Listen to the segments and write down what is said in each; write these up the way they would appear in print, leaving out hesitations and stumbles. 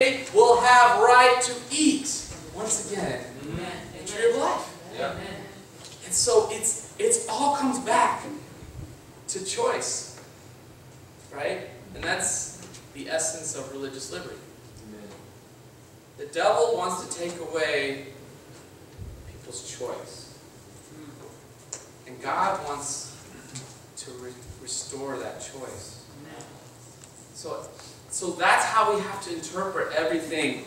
They will have right to eat. Once again, the tree of life. Yeah. And so it's all comes back to choice, right? And that's the essence of religious liberty. Amen. The devil wants to take away people's choice, and God wants to restore that choice. Amen. So that's how we have to interpret everything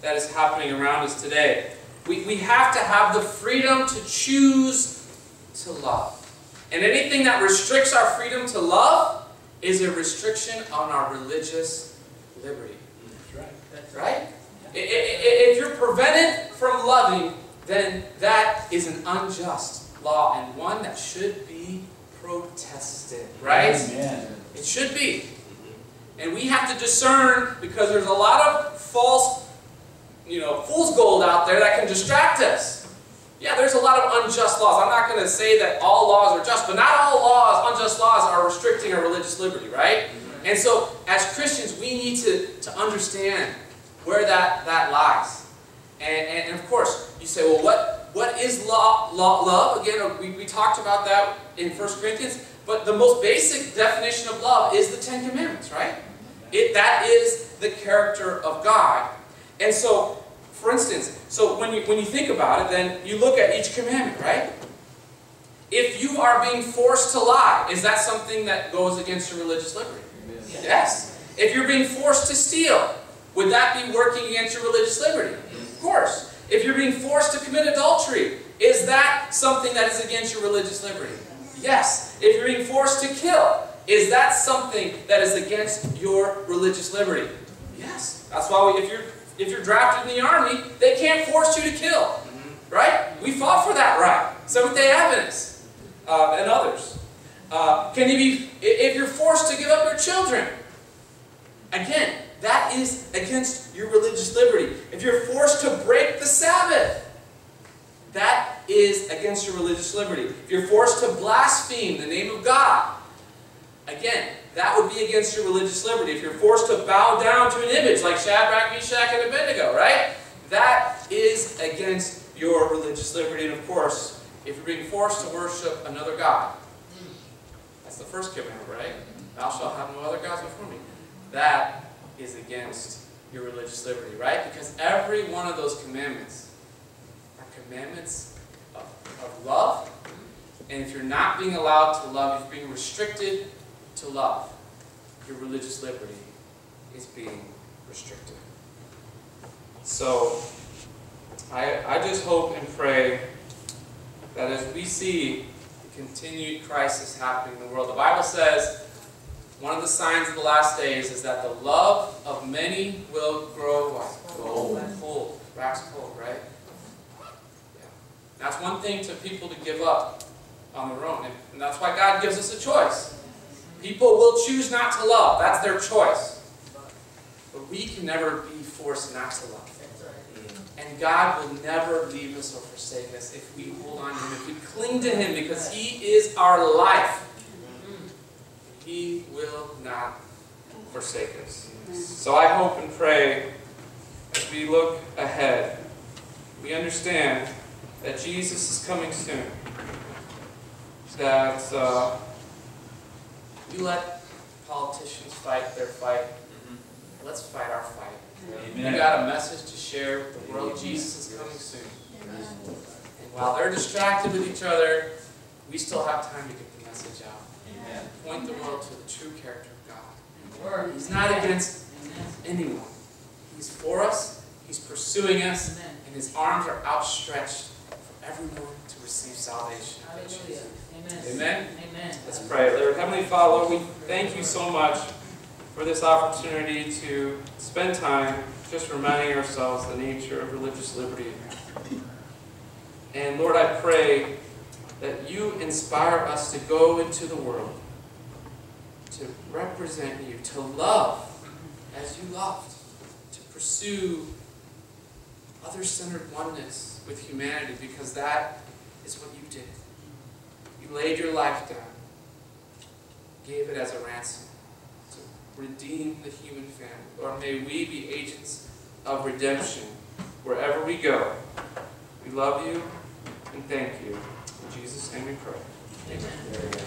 that is happening around us today. We have to have the freedom to choose to love. And anything that restricts our freedom to love is a restriction on our religious liberty. That's right. That's right? Yeah. If you're prevented from loving, then that is an unjust law and one that should be protested. Right? Amen. It should be. And we have to discern, because there's a lot of false, fool's gold out there that can distract us. Yeah, there's a lot of unjust laws. I'm not going to say that all laws are just, but not all laws, unjust laws, are restricting our religious liberty, right? Mm-hmm. And so, as Christians, we need to understand where that lies. And of course, you say, well, what is love? Again, we talked about that in 1 Corinthians. But the most basic definition of love is the 10 Commandments, right? That is the character of God. And so, for instance, when you think about it, then you look at each commandment, right? If you are being forced to lie, is that something that goes against your religious liberty? Yes. Yes. If you're being forced to steal, would that be working against your religious liberty? Of course. If you're being forced to commit adultery, is that something that is against your religious liberty? Yes. If you're being forced to kill, is that something that is against your religious liberty? Yes. That's why if you're drafted in the army, they can't force you to kill. Mm-hmm. Right? We fought for that right. Seventh-day Adventists and others. If you're forced to give up your children, again, that is against your religious liberty. If you're forced to break the Sabbath, that is against your religious liberty. If you're forced to blaspheme the name of God, again, that would be against your religious liberty. If you're forced to bow down to an image like Shadrach, Meshach, and Abednego, right? That is against your religious liberty. And of course, if you're being forced to worship another god, that's the first commandment, right? Thou shalt have no other gods before me. That is against your religious liberty, right? Because every one of those commandments commandments of love, and if you're not being allowed to love, if you're being restricted to love, your religious liberty is being restricted. So, I just hope and pray that as we see the continued crisis happening in the world, the Bible says one of the signs of the last days is that the love of many will grow cold, wax cold, right? That's one thing to people to give up on their own. And that's why God gives us a choice. People will choose not to love. That's their choice. But we can never be forced not to love. And God will never leave us or forsake us if we hold on to Him, if we cling to Him, because He is our life. He will not forsake us. So I hope and pray, as we look ahead, we understand that Jesus is coming soon. That we let politicians fight their fight. Mm-hmm. Let's fight our fight. Amen. We got a message to share with the world. Amen. Jesus is coming soon. Amen. And while they're distracted with each other, we still have time to get the message out. Amen. Point the world to the true character of God. Amen. He's not against anyone. He's for us. He's pursuing us. Amen. And His arms are outstretched. Everyone to receive salvation. Hallelujah. Amen. Amen. Amen. Let's pray. Lord, Heavenly Father, we thank You so much for this opportunity to spend time just reminding ourselves the nature of religious liberty. And Lord, I pray that You inspire us to go into the world, to represent You, to love as You loved, to pursue other-centered oneness with humanity, because that is what You did. You laid Your life down, gave it as a ransom to redeem the human family. Lord, may we be agents of redemption wherever we go. We love you and thank you. In Jesus' name we pray. Amen.